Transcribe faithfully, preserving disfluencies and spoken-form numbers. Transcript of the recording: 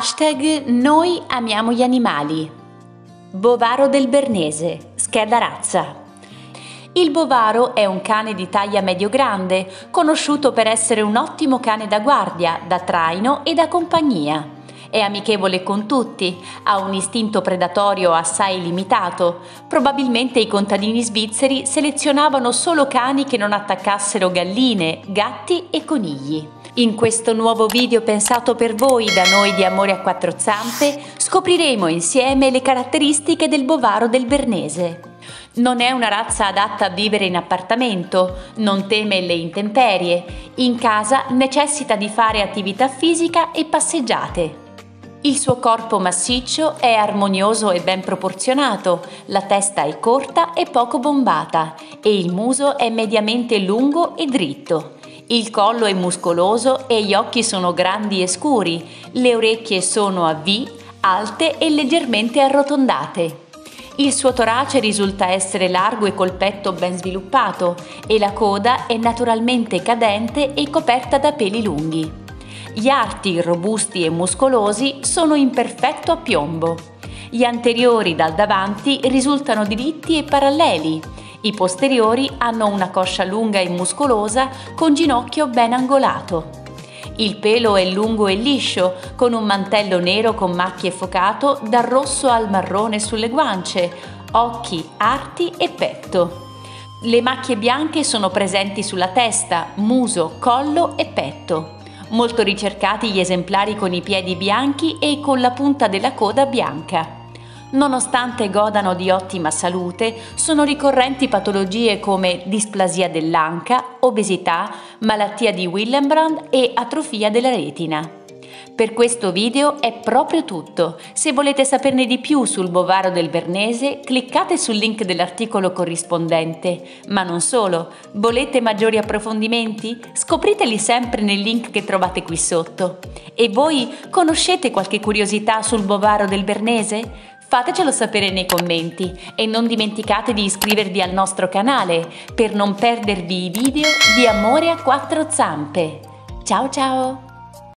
Hashtag Noi amiamo gli animali. Bovaro del Bernese, scheda razza. Il bovaro è un cane di taglia medio-grande, conosciuto per essere un ottimo cane da guardia, da traino e da compagnia. È amichevole con tutti, ha un istinto predatorio assai limitato. Probabilmente i contadini svizzeri selezionavano solo cani che non attaccassero galline, gatti e conigli. In questo nuovo video pensato per voi da noi di Amore a quattro zampe, scopriremo insieme le caratteristiche del bovaro del Bernese. Non è una razza adatta a vivere in appartamento, non teme le intemperie, in casa necessita di fare attività fisica e passeggiate. Il suo corpo massiccio è armonioso e ben proporzionato, la testa è corta e poco bombata e il muso è mediamente lungo e dritto. Il collo è muscoloso e gli occhi sono grandi e scuri, le orecchie sono a V, alte e leggermente arrotondate. Il suo torace risulta essere largo e col petto ben sviluppato e la coda è naturalmente cadente e coperta da peli lunghi. Gli arti, robusti e muscolosi, sono in perfetto appiombo. Gli anteriori dal davanti risultano diritti e paralleli. I posteriori hanno una coscia lunga e muscolosa con ginocchio ben angolato. Il pelo è lungo e liscio, con un mantello nero con macchie focato dal rosso al marrone sulle guance, occhi, arti e petto. Le macchie bianche sono presenti sulla testa, muso, collo e petto. Molto ricercati gli esemplari con i piedi bianchi e con la punta della coda bianca. Nonostante godano di ottima salute, sono ricorrenti patologie come displasia dell'anca, obesità, malattia di Willebrand e atrofia della retina. Per questo video è proprio tutto. Se volete saperne di più sul bovaro del Bernese, cliccate sul link dell'articolo corrispondente. Ma non solo, volete maggiori approfondimenti? Scopriteli sempre nel link che trovate qui sotto. E voi conoscete qualche curiosità sul bovaro del Bernese? Fatecelo sapere nei commenti e non dimenticate di iscrivervi al nostro canale per non perdervi i video di Amore a quattro zampe. Ciao ciao!